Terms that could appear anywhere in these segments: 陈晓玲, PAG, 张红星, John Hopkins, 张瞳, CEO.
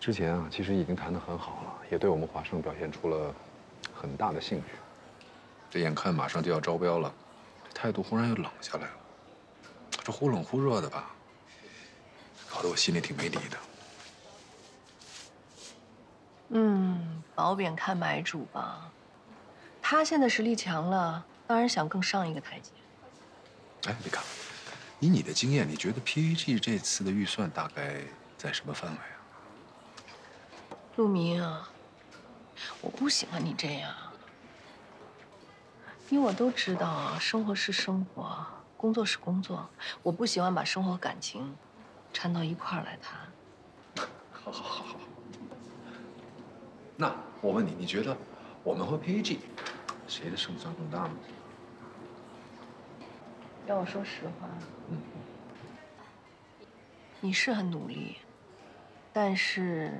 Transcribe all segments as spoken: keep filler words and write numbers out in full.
之前啊，其实已经谈得很好了，也对我们华盛表现出了很大的兴趣。这眼看马上就要招标了，这态度忽然又冷下来了，这忽冷忽热的吧，搞得我心里挺没底的。嗯，褒贬看买主吧，他现在实力强了，当然想更上一个台阶。哎，你看，以你的经验，你觉得 P A G 这次的预算大概在什么范围啊？ 陆明啊，我不喜欢你这样。你我都知道啊，生活是生活，工作是工作。我不喜欢把生活和感情掺到一块儿来谈。好，好，好，好。那我问你，你觉得我们和 P A G 谁的胜算更大呢？要我说实话，嗯，你是很努力，但是。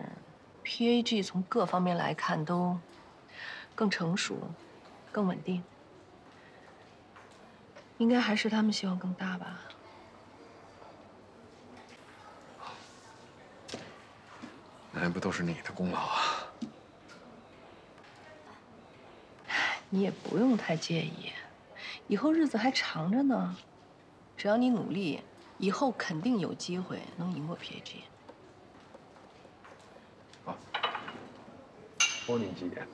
P A G 从各方面来看都更成熟、更稳定，应该还是他们希望更大吧。那还不都是你的功劳啊！你也不用太介意，以后日子还长着呢，只要你努力，以后肯定有机会能赢过 P A G。 帮你几点？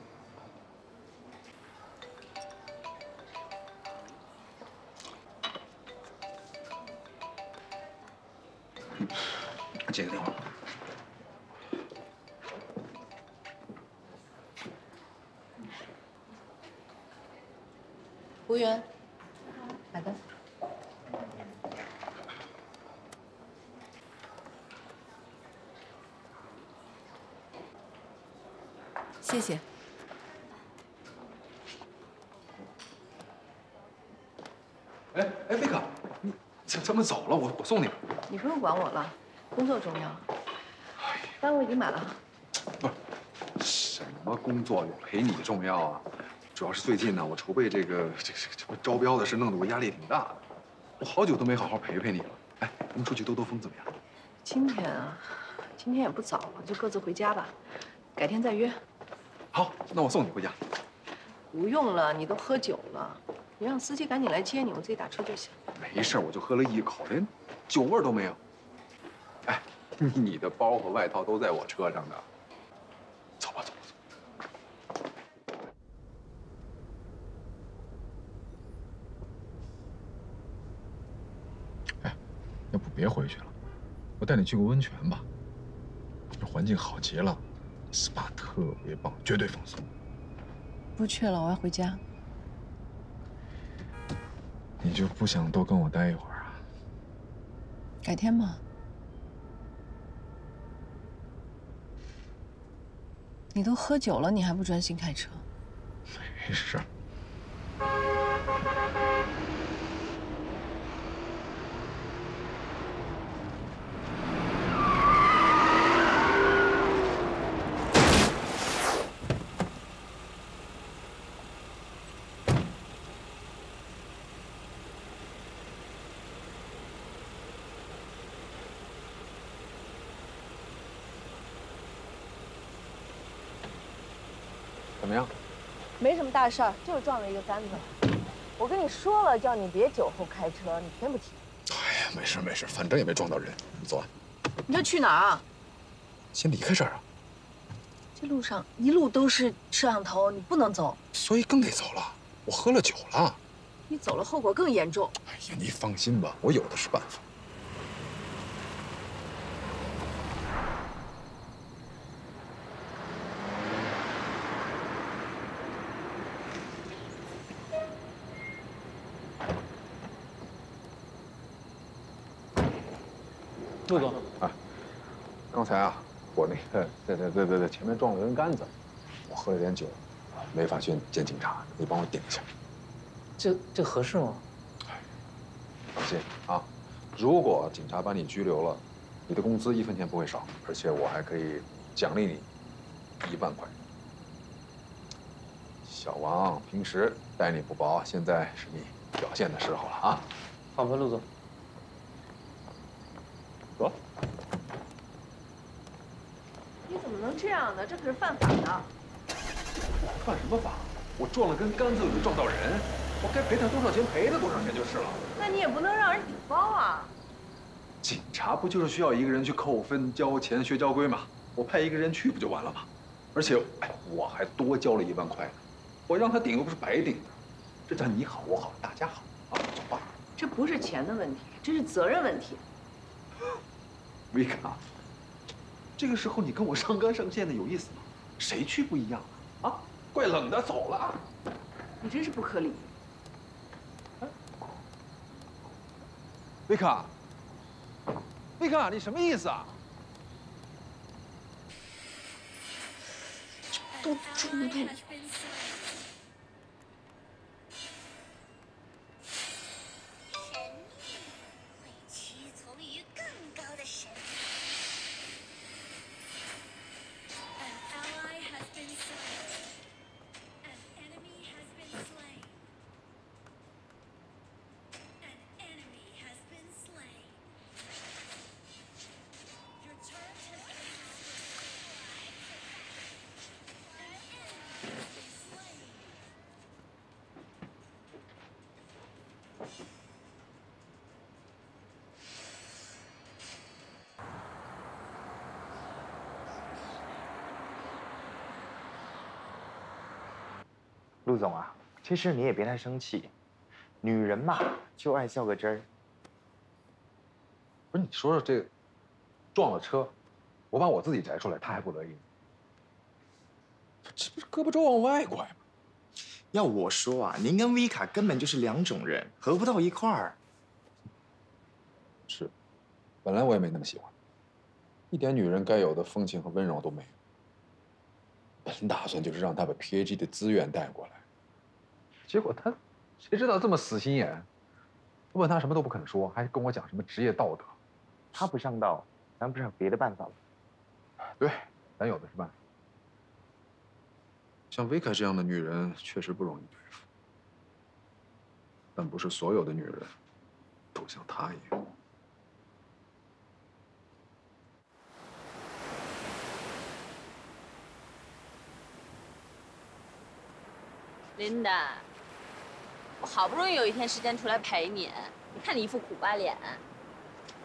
接个电话。服务员，哪个？谢谢。哎哎，贝卡，你怎怎么走了？我我送你。你不用管我了，工作重要。单我已经买了。不是，什么工作陪你重要啊？主要是最近呢，我筹备这个这这这不招标的事，弄得我压力挺大的。我好久都没好好陪陪你了。哎，咱们出去兜兜风怎么样？今天啊，今天也不早了，就各自回家吧。改天再约。 好，那我送你回家。不用了，你都喝酒了，你让司机赶紧来接你，我自己打车就行。没事，我就喝了一口，连酒味都没有。哎，你的包和外套都在我车上呢。走吧，走吧，走。哎，要不别回去了，我带你去个温泉吧，这环境好极了。 S P A 特别棒，绝对放松。不去了，我要回家。你就不想多跟我待一会儿啊？改天吧。你都喝酒了，你还不专心开车？没事。 怎么样？没什么大事儿，就是撞了一个杆子。我跟你说了，叫你别酒后开车，你偏不听。哎呀，没事没事，反正也没撞到人。你走啊。你这去哪儿啊？先离开这儿啊。这路上一路都是摄像头，你不能走。所以更得走了。我喝了酒了。你走了，后果更严重。哎呀，你放心吧，我有的是办法。 陆总啊，刚才啊，我那个在在在在在前面撞了根杆子，我喝了点酒，没法去见警察，你帮我顶一下。这这合适吗？放心啊，如果警察把你拘留了，你的工资一分钱不会少，而且我还可以奖励你一万块。小王平时待你不薄，现在是你表现的时候了啊。好吧，陆总。 走。你这样的，这可是犯法的。我犯什么法？我撞了根杆子，我就撞到人，我该赔他多少钱赔他多少钱就是了。那你也不能让人顶包啊。警察不就是需要一个人去扣分、交钱、学交规吗？我派一个人去不就完了吗？而且，哎，我还多交了一万块呢，我让他顶又不是白顶的，这叫你好我好大家好啊，走吧。这不是钱的问题，这是责任问题。维卡，这个时候你跟我上纲上线的有意思吗？谁去不一样啊？啊，怪冷的，走了。你真是不可理喻。维卡，维卡，你什么意思啊？ 都冲动。陆总啊，这事你也别太生气，女人嘛就爱较个真儿。不是你说说这，撞了车，我把我自己摘出来，他还不乐意。这不是胳膊肘往外拐吗？要我说啊，您跟维卡根本就是两种人，合不到一块儿。是，本来我也没那么喜欢，一点女人该有的风情和温柔都没有。 本打算就是让他把 P A G 的资源带过来，结果他，谁知道这么死心眼？问他什么都不肯说，还跟我讲什么职业道德。他不上道，咱不是有别的办法吗？对，咱有的是办法。像维卡这样的女人确实不容易对付，但不是所有的女人都像她一样。 琳达，我好不容易有一天时间出来陪你，你看你一副苦瓜脸，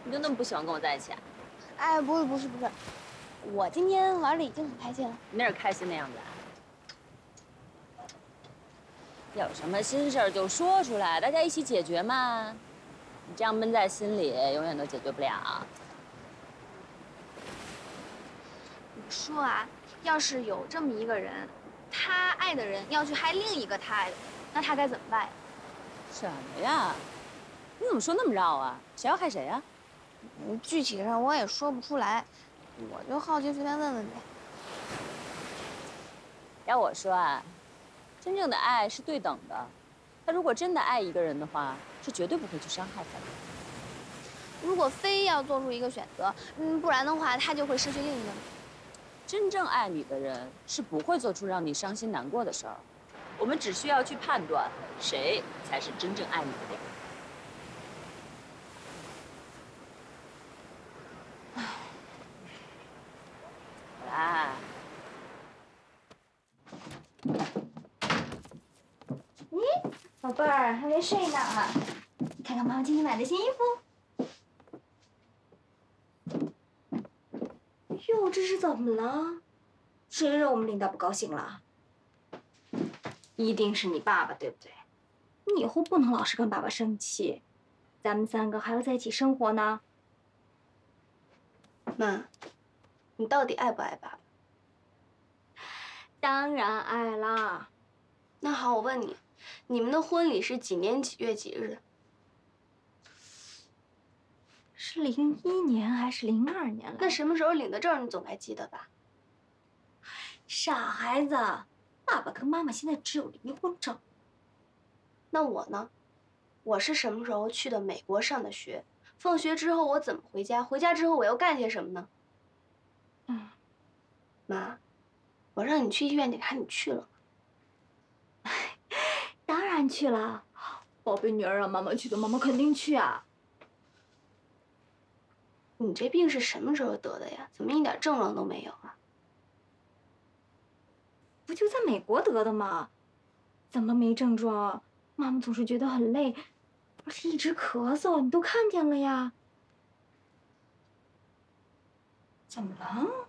你就那么不喜欢跟我在一起啊？哎，不是不是不是，我今天玩的已经很开心了。你哪有开心的样子啊？有什么心事儿就说出来，大家一起解决嘛。你这样闷在心里，永远都解决不了。你说啊，要是有这么一个人。 他爱的人要去害另一个他爱的人，那他该怎么办呀？什么呀？你怎么说那么绕啊？谁要害谁呀？具体上我也说不出来，我就好奇随便问问呗。要我说啊，真正的爱是对等的，他如果真的爱一个人的话，是绝对不会去伤害他的。如果非要做出一个选择，嗯，不然的话，他就会失去另一个人。 真正爱你的人是不会做出让你伤心难过的事儿，我们只需要去判断谁才是真正爱你的人。来，咦，宝贝儿还没睡呢啊？看看妈妈今天买的新衣服。 哟，这是怎么了？谁惹我们领导不高兴了？一定是你爸爸，对不对？你以后不能老是跟爸爸生气，咱们三个还要在一起生活呢。妈，你到底爱不爱爸爸？当然爱啦。那好，我问你，你们的婚礼是几年几月几日？是零一年还是零二年了？那什么时候领的证，你总该记得吧？傻孩子，爸爸跟妈妈现在只有离婚证。那我呢？我是什么时候去的美国上的学？放学之后我怎么回家？回家之后我又干些什么呢？嗯，妈，我让你去医院检查，你去了吗？当然去了，宝贝女儿让妈妈去的，妈妈肯定去啊。 你这病是什么时候得的呀？怎么一点症状都没有啊？不就在美国得的吗？怎么没症状？妈妈总是觉得很累，而且一直咳嗽，你都看见了呀。怎么了？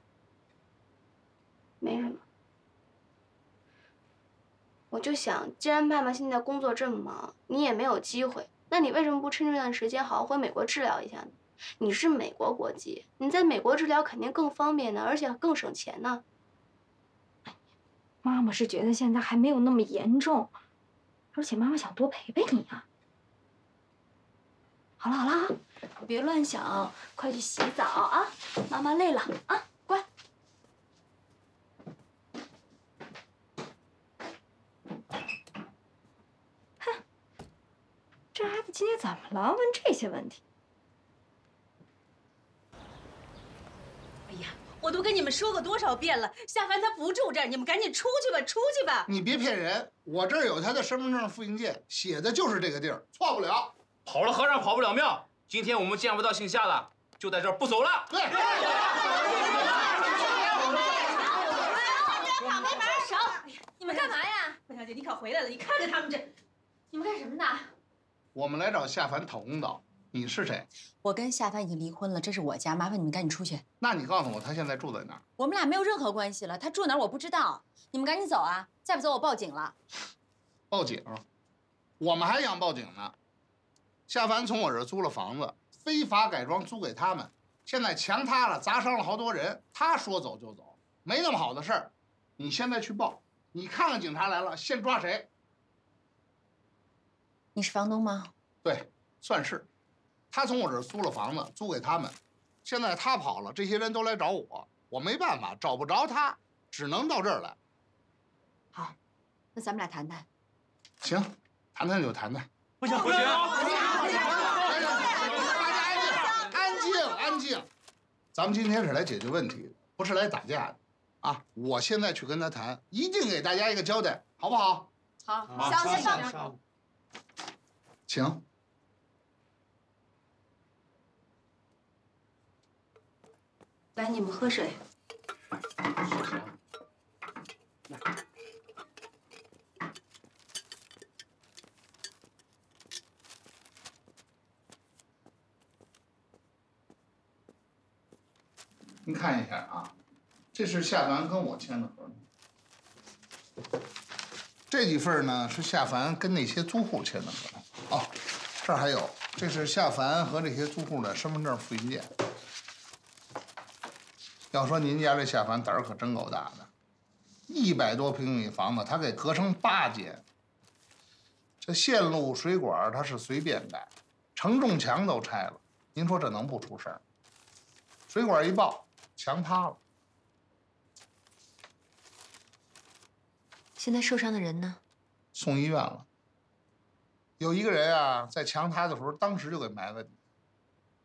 没什么。我就想，既然爸爸现在工作这么忙，你也没有机会，那你为什么不趁这段时间好好回美国治疗一下呢？ 你是美国国籍，你在美国治疗肯定更方便呢，而且更省钱呢。妈妈是觉得现在还没有那么严重，而且妈妈想多陪陪你啊。好了好了，别乱想，快去洗澡啊！妈妈累了啊，乖。哼，这孩子今天怎么了？问这些问题。 哎呀，我都跟你们说过多少遍了，夏凡他不住这儿，你们赶紧出去吧，出去吧！你别骗人，我这儿有他的身份证复印件，写的就是这个地儿，错不了。跑了和尚跑不了庙，今天我们见不到姓夏了，就在这儿不走了。对。别跑，没法守。你们干嘛呀？万小姐，你可回来了，你看着他们这，你们干什么呢？我们来找夏凡讨公道。 你是谁？我跟夏凡已经离婚了，这是我家，麻烦你们赶紧出去。那你告诉我，他现在住在哪儿？我们俩没有任何关系了，他住哪儿我不知道。你们赶紧走啊！再不走我报警了。报警？我们还想报警呢。夏凡从我这儿租了房子，非法改装租给他们，现在墙塌了，砸伤了好多人。他说走就走，没那么好的事儿。你现在去报，你看看警察来了，先抓谁？你是房东吗？对，算是。 他从我这儿租了房子，租给他们。现在他跑了，这些人都来找我，我没办法，找不着他，只能到这儿来。好，那咱们俩谈谈。行，谈谈就谈谈。不行不行！大家安静，安静，安静。咱们今天是来解决问题，不是来打架的啊！我现在去跟他谈，一定给大家一个交代，好不好？好，稍等，稍等。请。 来，你们喝水。您看一下啊，这是夏凡跟我签的合同。这几份呢是夏凡跟那些租户签的合同。哦，这儿还有，这是夏凡和这些租户的身份证复印件。 要说您家这夏凡胆儿可真够大的，一百多平米房子他给隔成八间，这线路水管他是随便改，承重墙都拆了，您说这能不出事儿？水管一爆，墙塌了。现在受伤的人呢？送医院了。有一个人啊，在墙塌的时候，当时就给埋了，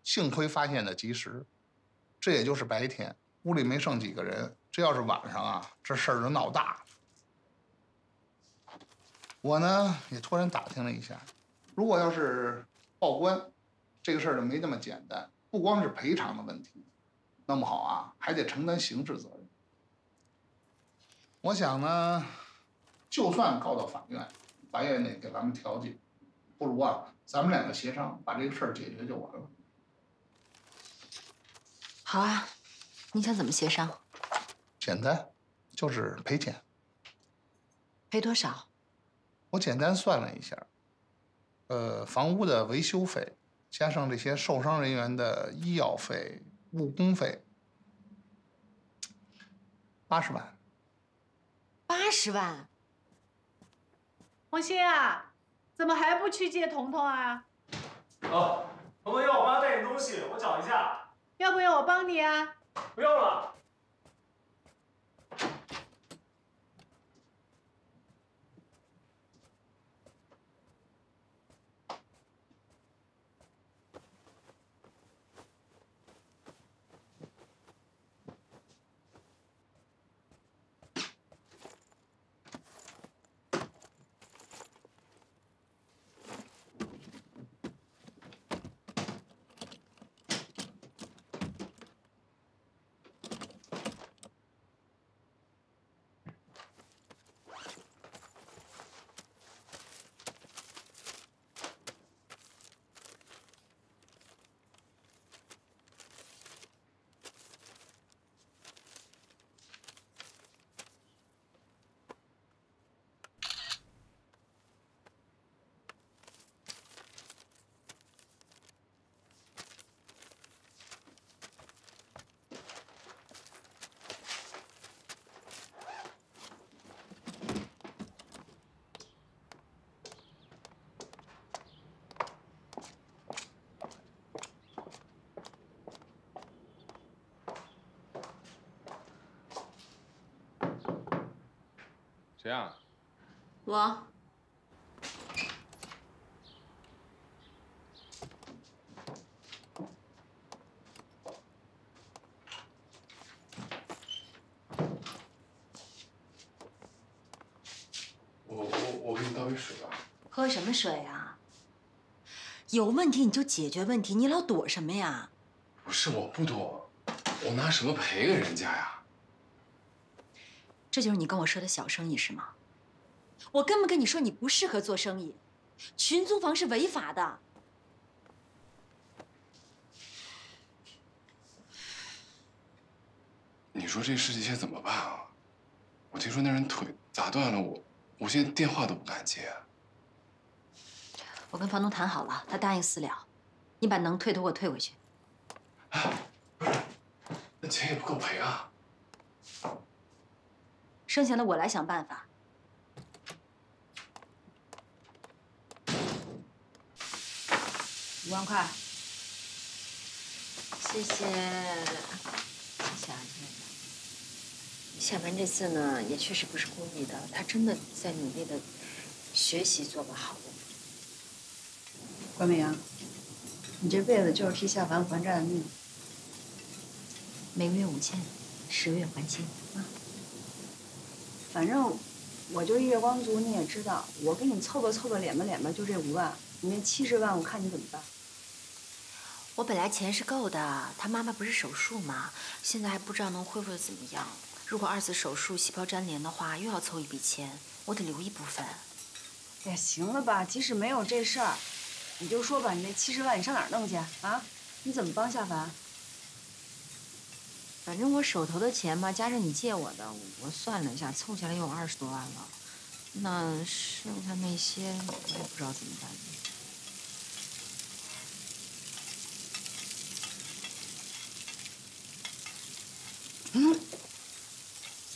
幸亏发现的及时，这也就是白天。 屋里没剩几个人，这要是晚上啊，这事儿就闹大了。我呢也托人打听了一下，如果要是报官，这个事儿就没那么简单，不光是赔偿的问题，弄不好啊还得承担刑事责任。我想呢，就算告到法院，法院得给咱们调解，不如啊咱们两个协商，把这个事儿解决就完了。好啊。 你想怎么协商？简单，就是赔钱。赔多少？我简单算了一下，呃，房屋的维修费，加上这些受伤人员的医药费、误工费，八十万。八十万！红心啊，怎么还不去接彤彤啊？哦，彤彤要我妈带点东西，我找一下。要不要我帮你啊？ 不用了。谁啊？我。我我我给你倒杯水吧。喝什么水啊？有问题你就解决问题，你老躲什么呀？不是我不躲，我拿什么赔给人家呀？ 这就是你跟我说的小生意是吗？我跟没跟你说你不适合做生意，群租房是违法的。你说这事情现在怎么办啊？我听说那人腿砸断了，我我现在电话都不敢接。我跟房东谈好了，他答应私了，你把能退的给我退回去。哎，不是，那钱也不够赔啊。 剩下的我来想办法。五万块，谢谢，谢谢啊，小文这次呢也确实不是故意的，他真的在努力的学习，做个好人。关美阳，你这辈子就是替夏凡还债的命。每个月五千，十个月还清啊。 反正我就是月光族，你也知道，我给你凑个凑个脸吧脸吧，就这五万，你那七十万，我看你怎么办。我本来钱是够的，他妈妈不是手术嘛，现在还不知道能恢复的怎么样。如果二次手术细胞粘连的话，又要凑一笔钱，我得留一部分。哎呀，行了吧，即使没有这事儿，你就说吧，你那七十万你上哪儿弄去啊？你怎么帮夏凡？ 反正我手头的钱吧，加上你借我的，我算了一下，凑下来有二十多万了。那剩下那些我也不知道怎么办。嗯，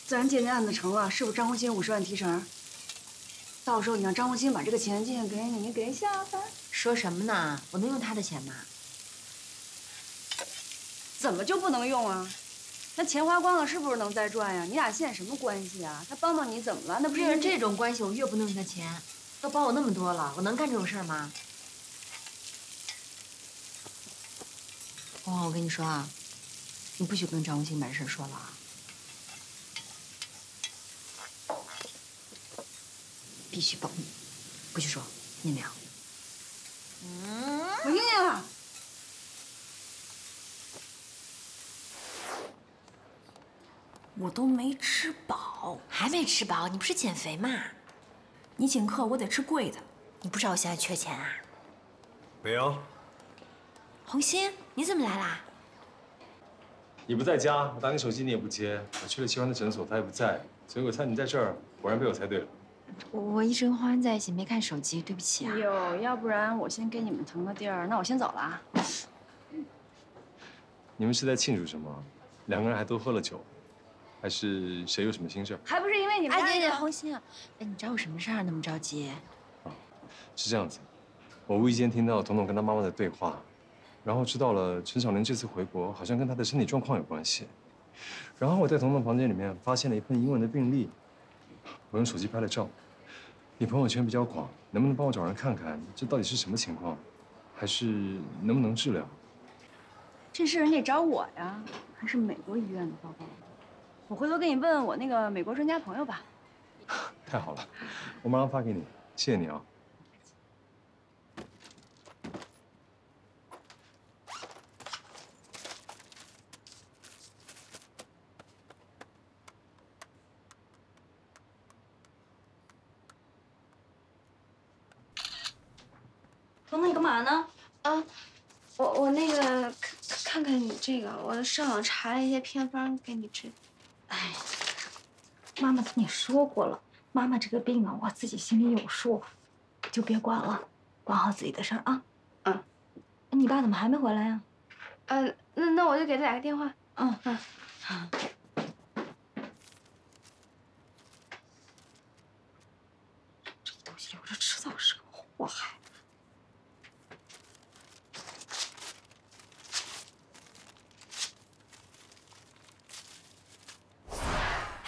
自然鉴定案子成了，是不是张红心五十万提成？到时候你让张红心把这个钱进献给你，你给夏凡。说什么呢？我能用他的钱吗？怎么就不能用啊？ 那钱花光了，是不是能再赚呀？你俩现在什么关系啊？他帮帮你怎么了？那不是这种关系，我越不能用他钱。都帮我那么多了，我能干这种事吗？哦，我跟你说啊，你不许跟张红星把这事说了啊！必须保密，不许说，听见没有？嗯，我听见了。 我都没吃饱，还没吃饱？你不是减肥吗？你请客，我得吃贵的。你不知道我现在缺钱啊？没有。红心，你怎么来啦？你不在家，我打你手机你也不接，我去了齐欢的诊所，他也不在，所以我猜你在这儿，果然被我猜对了。我我一直跟花欢在一起，没看手机，对不起啊。哟，要不然我先给你们腾个地儿，那我先走了啊。你们是在庆祝什么？两个人还都喝了酒。 还是谁有什么心事？还不是因为你们。哎，对对，红心啊，哎，你找我什么事儿那么着急？啊，是这样子，我无意间听到彤彤跟她妈妈的对话，然后知道了陈小玲这次回国好像跟她的身体状况有关系。然后我在彤彤房间里面发现了一份英文的病历，我用手机拍了照。你朋友圈比较广，能不能帮我找人看看这到底是什么情况，还是能不能治疗？这事你得找我呀，还是美国医院的报告。 我回头给你问问我那个美国专家朋友吧。太好了，我马上发给你，谢谢你啊。彤彤，你干嘛呢？啊，我我那个看看看你这个，我上网查了一些偏方给你治。 哎，妈妈跟你说过了，妈妈这个病啊，我自己心里有数，就别管了，管好自己的事儿啊。嗯，你爸怎么还没回来呀？呃，那那我就给他打个电话。嗯嗯。这东西留着迟早是个祸害。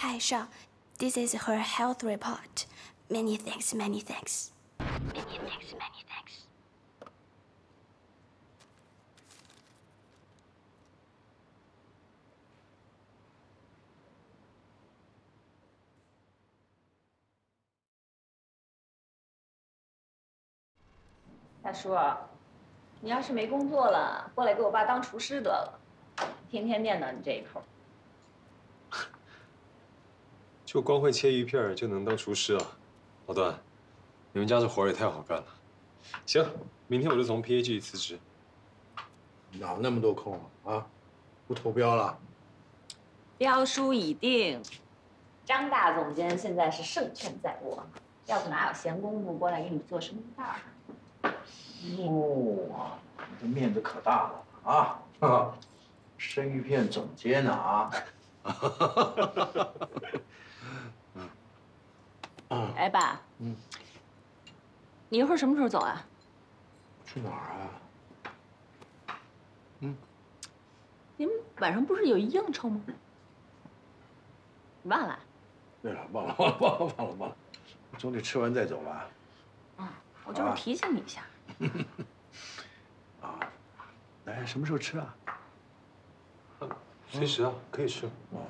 爱上 This is her health report. Many thanks, many thanks. Many thanks, many thanks.大叔，你要是没工作了，过来给我爸当厨师得了，天天念叨你这一口。就光会切鱼片就能当厨师啊？老段，你们家这活也太好干了。行，明天我就从 P A G 辞职。哪那么多空啊？啊，不投标了？标书已定，张大总监现在是胜券在握，要不哪有闲工夫过来给你做生意大？ 哦，你这面子可大了啊！啊，生鱼片总监呢啊！哎，爸，嗯，你一会儿什么时候走啊？去哪儿啊？嗯，你们晚上不是有一应酬吗？你忘了？对了，忘了，忘了，忘了，忘了，忘了，总得吃完再走吧。啊，我就是提醒你一下。 啊，来，什么时候吃啊？随时啊，可以吃。哦。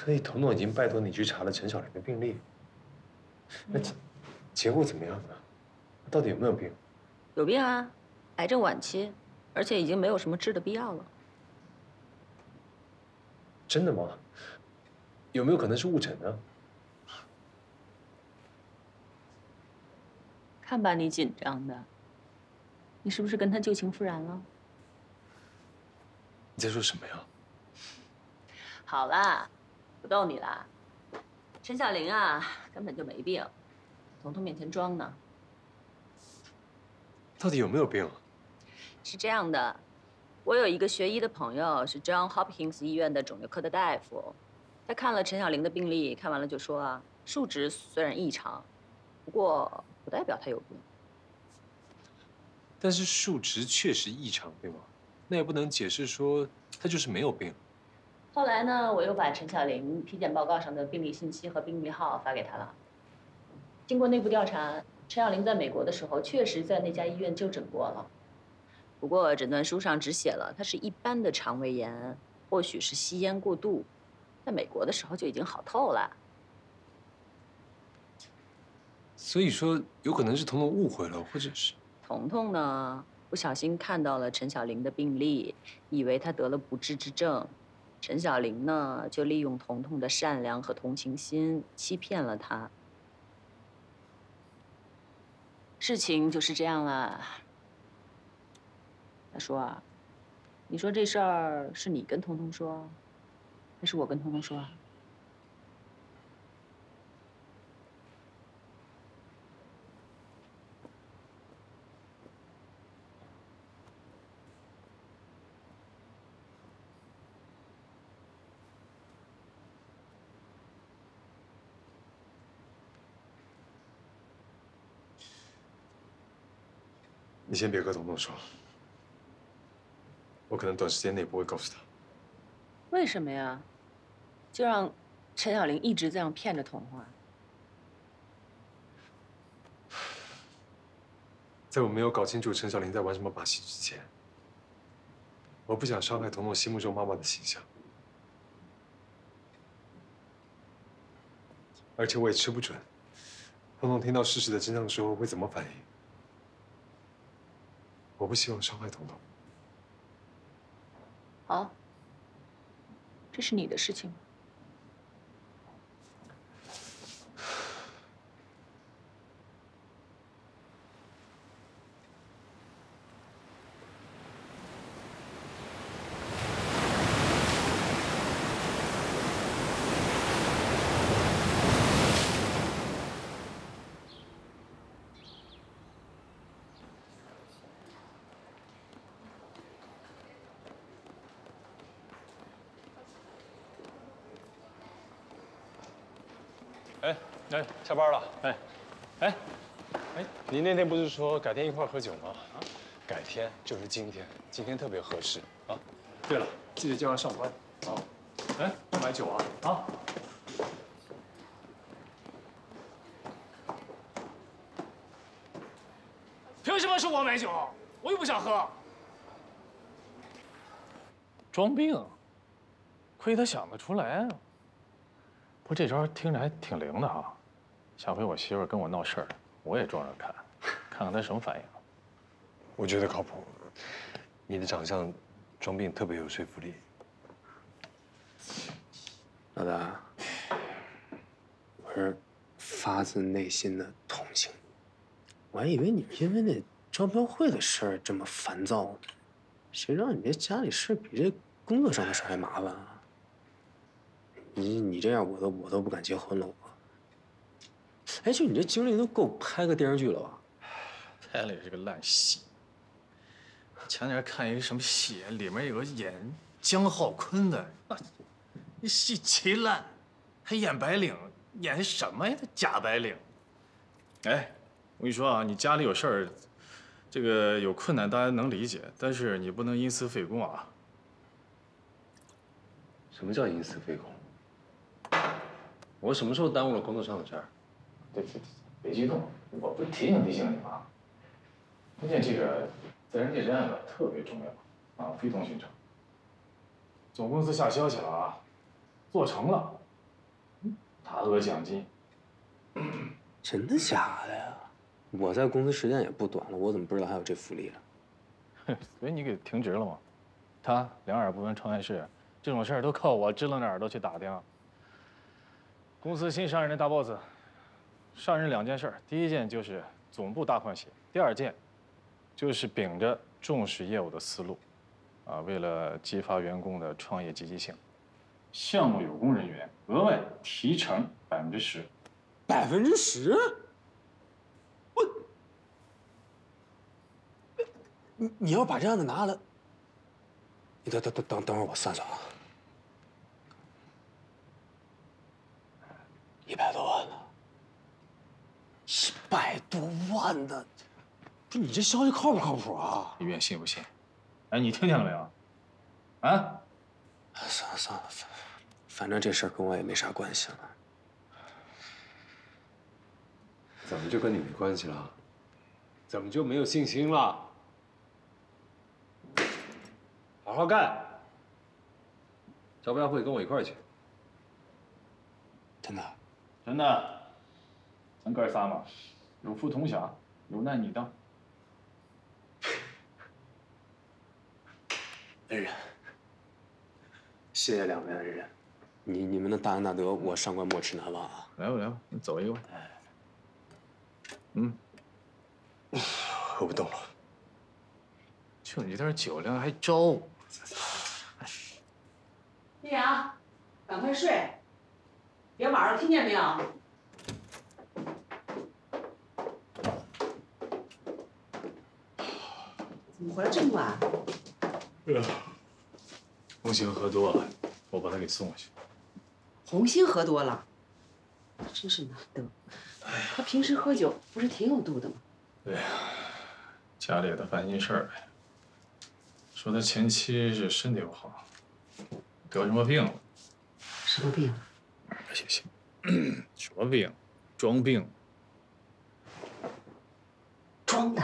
所以彤彤已经拜托你去查了陈小玲的病历，那结结果怎么样呢？ 到底有没有病？有病啊，癌症晚期，而且已经没有什么治的必要了。真的吗？有没有可能是误诊呢？看把你紧张的，你是不是跟他旧情复燃了？你在说什么呀？好啦，不逗你啦。陈小玲啊，根本就没病，彤彤面前装呢。 到底有没有病啊？是这样的，我有一个学医的朋友，是 John Hopkins 医院的肿瘤科的大夫，他看了陈小玲的病历，看完了就说啊，数值虽然异常，不过不代表她有病。但是数值确实异常，对吗？那也不能解释说她就是没有病。后来呢，我又把陈小玲体检报告上的病历信息和病历号发给他了，经过内部调查。 陈小玲在美国的时候，确实在那家医院就诊过了，不过诊断书上只写了她是一般的肠胃炎，或许是吸烟过度，在美国的时候就已经好透了。所以说，有可能是彤彤误会了，或者是彤彤呢不小心看到了陈小玲的病历，以为她得了不治之症，陈小玲呢就利用彤彤的善良和同情心欺骗了她。 事情就是这样了。大叔啊，你说这事儿是你跟彤彤说，还是我跟彤彤说啊？你先别跟彤彤说，我可能短时间内不会告诉他。为什么呀？就让陈小玲一直这样骗着彤彤啊？在我没有搞清楚陈小玲在玩什么把戏之前，我不想伤害彤彤心目中妈妈的形象，而且我也吃不准，彤彤听到事实的真相之后会怎么反应。 我不希望伤害彤彤。好，这是你的事情。哎哎，下班了。哎哎哎，您那天不是说改天一块喝酒吗？啊，改天就是今天，今天特别合适啊。对了，记得叫他上班。哦，哎，不买酒啊？啊。 凭什么是我买酒？我又不想喝。装病、啊，亏他想得出来啊！不过这招听着还挺灵的哈。下回我媳妇跟我闹事儿，我也装着看，看看她什么反应。我觉得靠谱。你的长相，装病特别有说服力。老大，我是发自内心的同情。 我还以为你是因为那招标会的事儿这么烦躁呢，谁让你这家里事比这工作上的事还麻烦啊！你你这样我都我都不敢结婚了我。哎，就你这经历都够拍个电视剧了吧？拍了也是个烂戏。前两天看一个什么戏，里面有个演姜浩坤的，那戏贼烂，还演白领，演什么呀？假白领。哎。 我跟你说啊，你家里有事儿，这个有困难大家能理解，但是你不能因私废公啊。什么叫因私废公？我什么时候耽误了工作上的事儿？对对对，别激动，我不提醒提醒你吗？关键这个在人界恋爱特别重要啊，非同寻常。总公司下消息了啊，做成了，大额奖金。真的假的呀？ 我在公司时间也不短了，我怎么不知道还有这福利啊？所以你给停职了吗？他两耳不闻窗外事，这种事儿都靠我支棱着耳朵去打听。公司新上任的大 boss， 上任两件事，第一件就是总部大换血，第二件就是秉着重视业务的思路，啊，为了激发员工的创业积极性，项目有功人员额外提成百分之十，百分之十。 你你要把这样的拿了，你等等等等等会儿我算算啊，一百多万呢，一百多万呢，不是你这消息靠不靠谱啊？你愿信不信？哎，你听见了没有？啊？算了算了，反反正这事儿跟我也没啥关系了。怎么就跟你没关系了？怎么就没有信心了？ 好好干，招标会跟我一块儿去。真的？真的，咱哥仨嘛，有福同享，有难你当。恩人，谢谢两位恩人，你你们的大恩大德，我上官莫齿难忘啊！来吧来吧，你走一个吧。嗯，喝不动了。就你这点酒量还招我！ 丽阳，赶快睡，别晚了，听见没有？怎么回来这么晚？呃，红星喝多了，我把他给送回去。红星喝多了，真是难得。他平时喝酒不是挺有度的吗？对呀，家里也得烦心事儿呗。 说他前妻是身体不好，得什么病了？什么病？行行，什么病？装病。装的？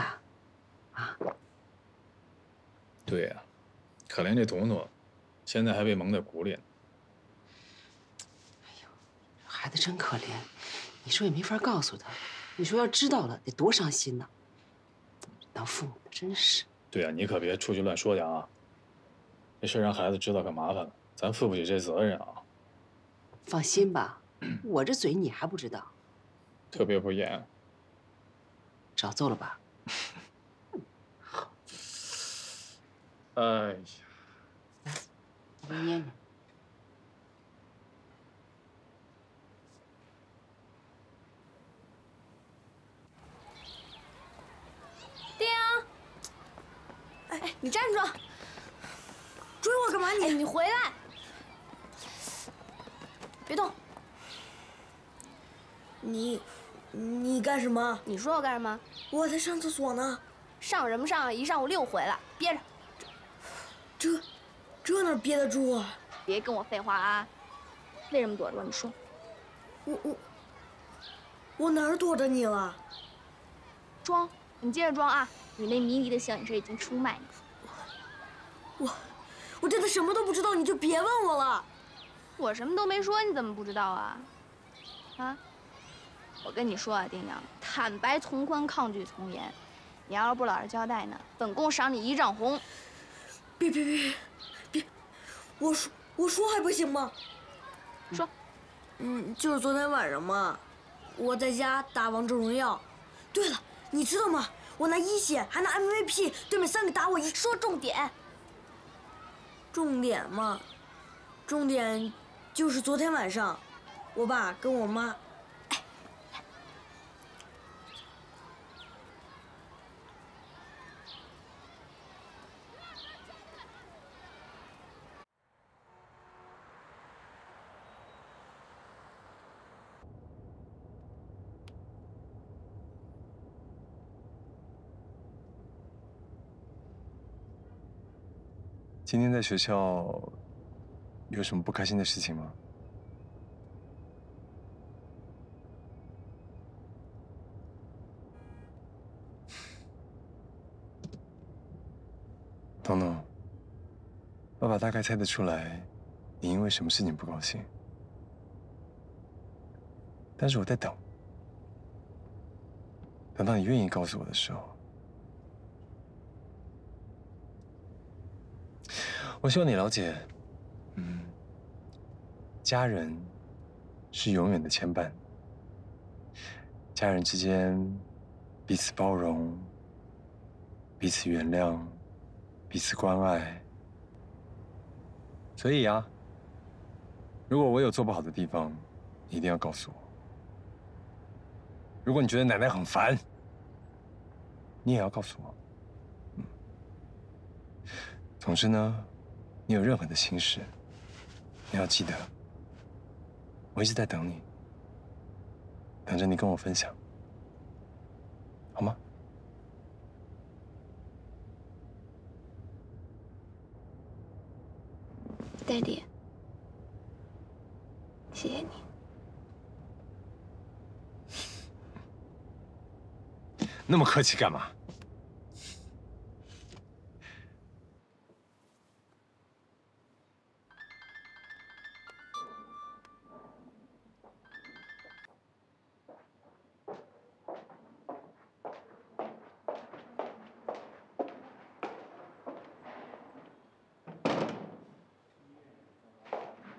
啊？对呀、啊，可怜这彤彤，现在还被蒙在鼓里呢。哎呦，孩子真可怜，你说也没法告诉他，你说要知道了得多伤心呢。当父母的真是。 对呀、啊，你可别出去乱说去啊！这事让孩子知道可麻烦了，咱负不起这责任啊。放心吧，我这嘴你还不知道。特别不严。找揍了吧？好。哎呀！来，我给你捏捏。爹啊！ 哎，你站住！追我干嘛你？你、哎、你回来！别动！你，你干什么？你说我干什么？我在上厕所呢。上什么上？一上午六回了，憋着。这，这哪憋得住啊？别跟我废话啊！为什么躲着我？你说。我我，我哪儿躲着你了？装，你接着装啊！你那迷离的小眼神已经出卖你了。我，我真的什么都不知道，你就别问我了。我什么都没说，你怎么不知道啊？啊！我跟你说啊，丁娘，坦白从宽，抗拒从严。你要是不老实交代呢，本宫赏你一丈红。别别别别！我说我说还不行吗？说，嗯，就是昨天晚上嘛，我在家打王者荣耀。对了，你知道吗？我拿一血，还拿 M V P， 对面三个打我一。说重点。重点嘛，重点就是昨天晚上，我爸跟我妈。 今天在学校有什么不开心的事情吗？东东，爸爸大概猜得出来你因为什么事情不高兴，但是我在等，等到你愿意告诉我的时候。 我希望你了解，嗯，家人是永远的牵绊。家人之间彼此包容、彼此原谅、彼此关爱。所以啊，如果我有做不好的地方，你一定要告诉我。如果你觉得奶奶很烦，你也要告诉我。嗯，总之呢。 你有任何的心事，你要记得，我一直在等你，等着你跟我分享，好吗？Daddy，谢谢你。那么客气干嘛？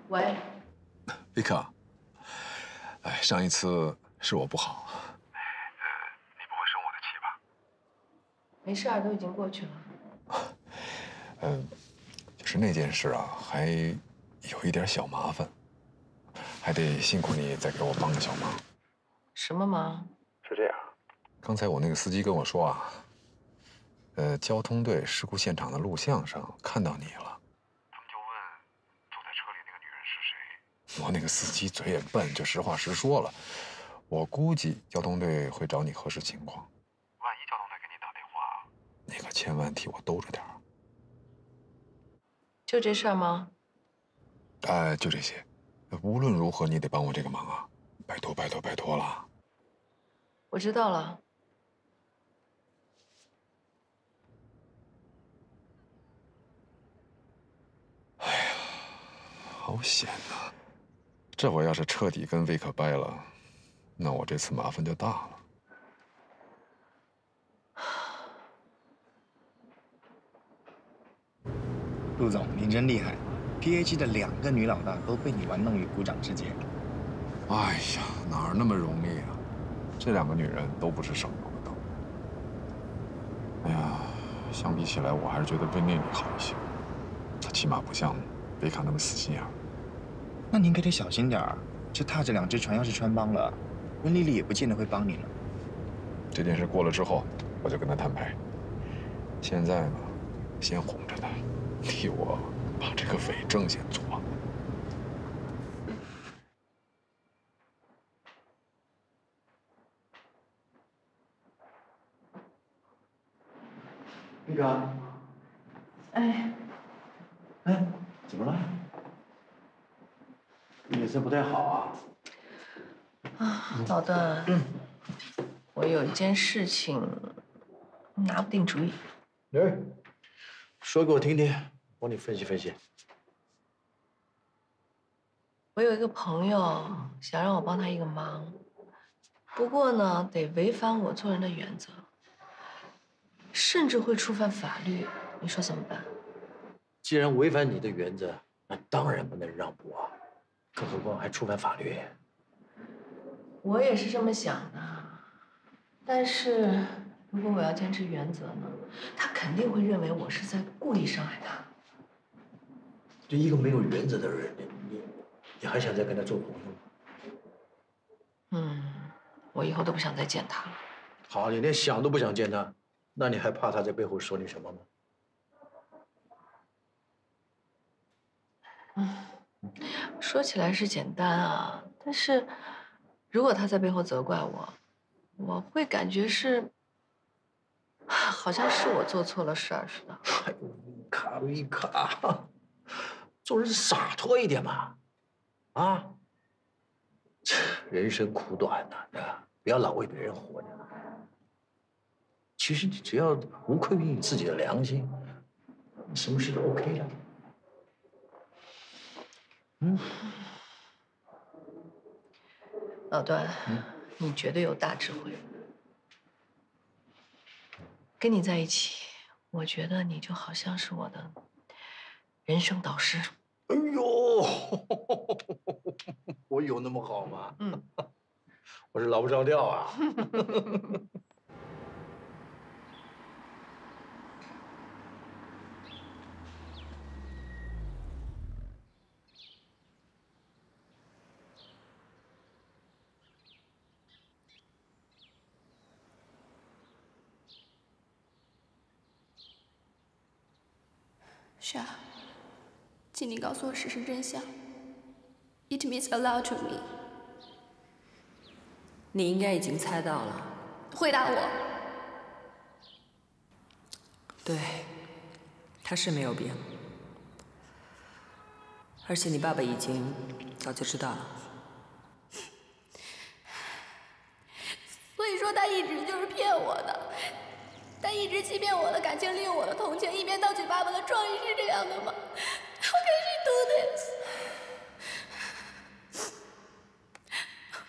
喂，维克，哎，上一次是我不好。哎，呃，你不会生我的气吧？没事，都已经过去了。嗯，就是那件事啊，还有一点小麻烦，还得辛苦你再给我帮个小忙。什么忙？是这样，刚才我那个司机跟我说啊，呃，交通队事故现场的录像上看到你了。 我那个司机嘴也笨，就实话实说了。我估计交通队会找你核实情况。万一交通队给你打电话，你可千万替我兜着点儿。就这事儿吗？哎，就这些。无论如何，你得帮我这个忙啊！拜托，拜托，拜托了。我知道了。哎呀，好险呐！ 这我要是彻底跟维克掰了，那我这次麻烦就大了。陆总，您真厉害 ，P A G 的两个女老大都被你玩弄于股掌之间。哎呀，哪儿那么容易啊！这两个女人都不是省油的灯。哎呀，相比起来，我还是觉得温妮好一些，她起码不像维卡那么死心眼儿。 那您可得小心点儿，这踏着两只船，要是穿帮了，温丽丽也不见得会帮你了。这件事过了之后，我就跟她摊牌。现在呢，先哄着她，替我把这个伪证先做了。玉啊，哎，哎，怎么了？脸色不太好啊。啊，老段，嗯、我有一件事情拿不定主意。哎，说给我听听，帮你分析分析。我有一个朋友想让我帮他一个忙，不过呢，得违反我做人的原则。 甚至会触犯法律，你说怎么办？既然违反你的原则，那当然不能让步啊，更何况还触犯法律。我也是这么想的，但是如果我要坚持原则呢，他肯定会认为我是在故意伤害他。对一个没有原则的人，你你你还想再跟他做朋友吗？嗯，我以后都不想再见他了。好，你连想都不想见他。 那你还怕他在背后说你什么吗？嗯，说起来是简单啊，但是如果他在背后责怪我，我会感觉是，好像是我做错了事儿似的。哎呦，卡瑞卡，做人洒脱一点嘛，啊，人生苦短呐，对吧？不要老为别人活着。 其实你只要无愧于你自己的良心，什么事都 OK 的。嗯，老段，嗯、你绝对有大智慧。跟你在一起，我觉得你就好像是我的人生导师。哎呦，我有那么好吗？嗯，我是老不着调啊。Sha, 请你告诉我事实真相。It means a lot to me。你应该已经猜到了。回答我。对，他是没有病，而且你爸爸已经早就知道了。所以说他一直就是骗我的。 他一直欺骗我的感情，利用我的同情，一边盗取爸爸的创意，是这样的吗 ？How can she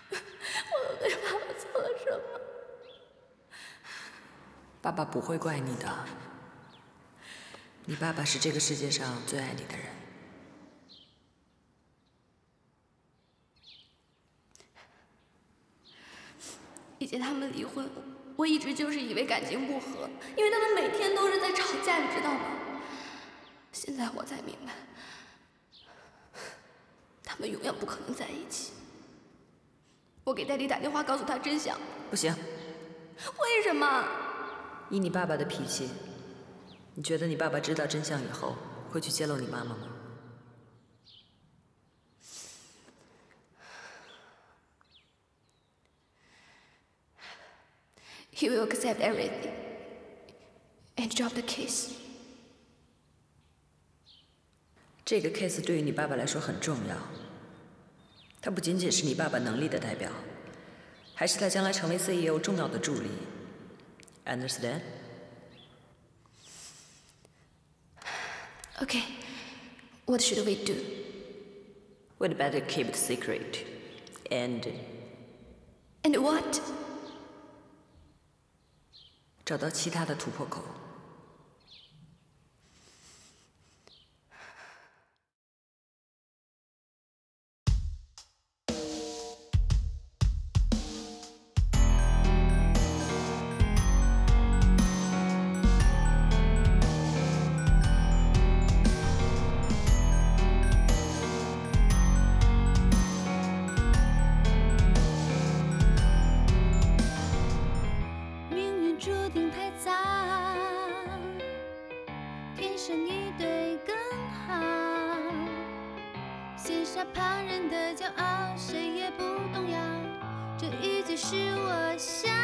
do this？ 我对爸爸做了什么？爸爸不会怪你的，你爸爸是这个世界上最爱你的人。以前他们离婚。 我一直就是以为感情不和，因为他们每天都是在吵架，你知道吗？现在我才明白，他们永远不可能在一起。我给戴丽打电话，告诉她真相。不行。为什么？以你爸爸的脾气，你觉得你爸爸知道真相以后会去揭露你妈妈吗？He will accept everything and drop the case. 这个 case 对于你爸爸来说很重要。他不仅仅是你爸爸能力的代表，还是他将来成为 C E O 重要的助力。Understand? Okay. What should we do? We'd better keep it secret. And. And what? 找到其他的突破口。是我想。